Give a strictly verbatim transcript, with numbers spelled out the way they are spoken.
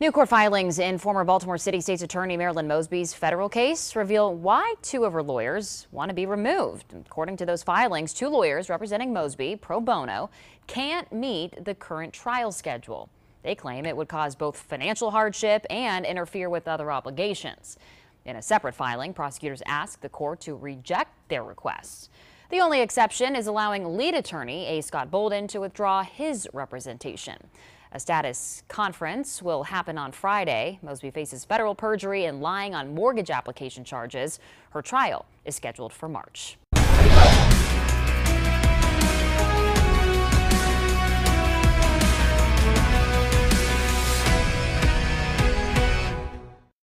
New court filings in former Baltimore City State's Attorney Marilyn Mosby's federal case reveal why two of her lawyers want to be removed. According to those filings, two lawyers representing Mosby pro bono can't meet the current trial schedule. They claim it would cause both financial hardship and interfere with other obligations. In a separate filing, prosecutors asked the court to reject their requests. The only exception is allowing lead attorney A. Scott Bolden to withdraw his representation. A status conference will happen on Friday. Mosby faces federal perjury and lying on mortgage application charges. Her trial is scheduled for March.